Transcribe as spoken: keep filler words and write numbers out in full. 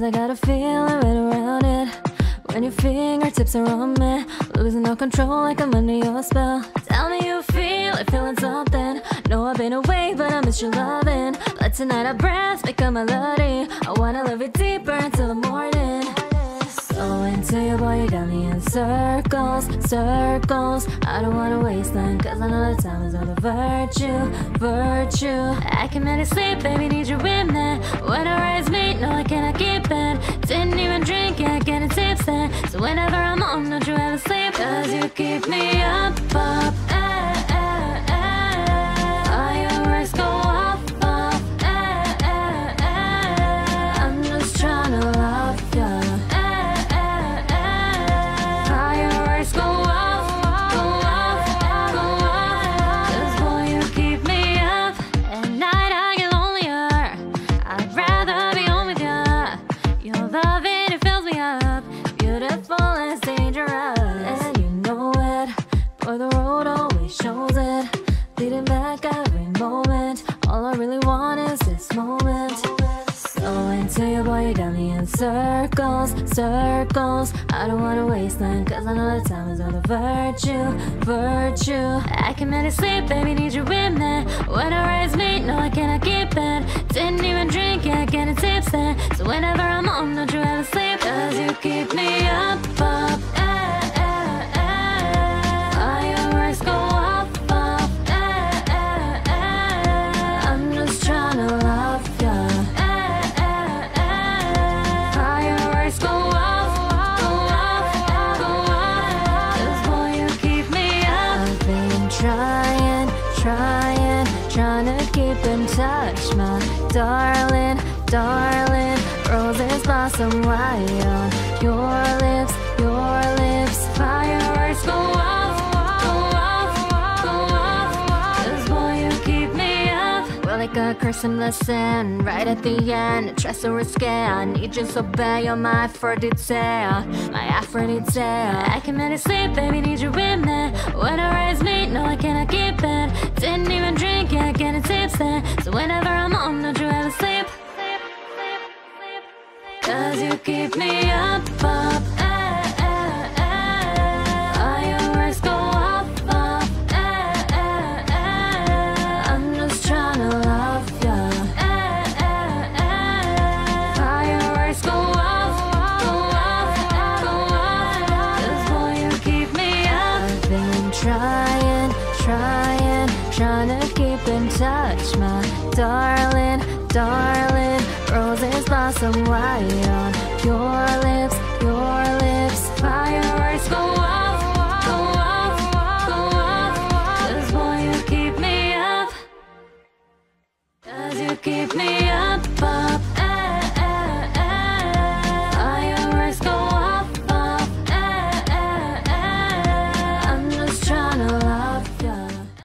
Cause I got a feeling right around it. When your fingertips are on me, losing all control like I'm under your spell. Tell me you feel it, feeling something. No, I've been awake, but I miss your loving. Let tonight our breaths become a melody. I wanna love you deeper until the morning. So into you, boy, you got me in circles, circles. I don't wanna waste time, cause I know the time is all the virtue, virtue. I can't manage sleep, baby, need you with me. When our eyes meet, no, I cannot keep it. Didn't even drink, yeah, getting tipsy. So whenever I'm on, don't you ever sleep. Cause you keep me up, up, eh, eh, eh. All your words go up, up, eh, eh, eh. I'm just trying to love ya. Circles, circles. I don't wanna waste time, cause I know the time is all the virtue, virtue. I can't manage sleep, baby, need you with me. When our eyes meet, no, I cannot keep it. Didn't even drink, yeah, getting tipsy. So whenever I'm on, don't you ever sleep. Cause you keep me up, up, eh, eh, eh. All your words go up, up, eh, eh, eh. I'm just trying to love ya. Touch my darling, darling. Roses blossom white on your lips, your lips. Fireworks go off, go off, go off. Cause boy, you keep me up. We're like a curse and lesson, right at the end. Try so risky, I need you so bad. You're my Aphrodite, my Aphrodite. I can't manage sleep, baby, need you with me. When our eyes meet, no, I cannot keep it. Didn't even drink, yeah, getting tipsy. So whenever I'm on, don't you ever sleep. Cause you keep me up, up, eh, eh, eh. All your words go up, up, eh, eh, eh. I'm just trying to love ya, eh, eh, eh. All your words go up, go up, go up. Cause boy, you keep me up. I've been trying, trying, trying to keep in touch, my darling, darling. Roses blossom white on your lips, your lips. Fireworks go off, go off, go off. Cause boy, you keep me up. Cause you keep me up.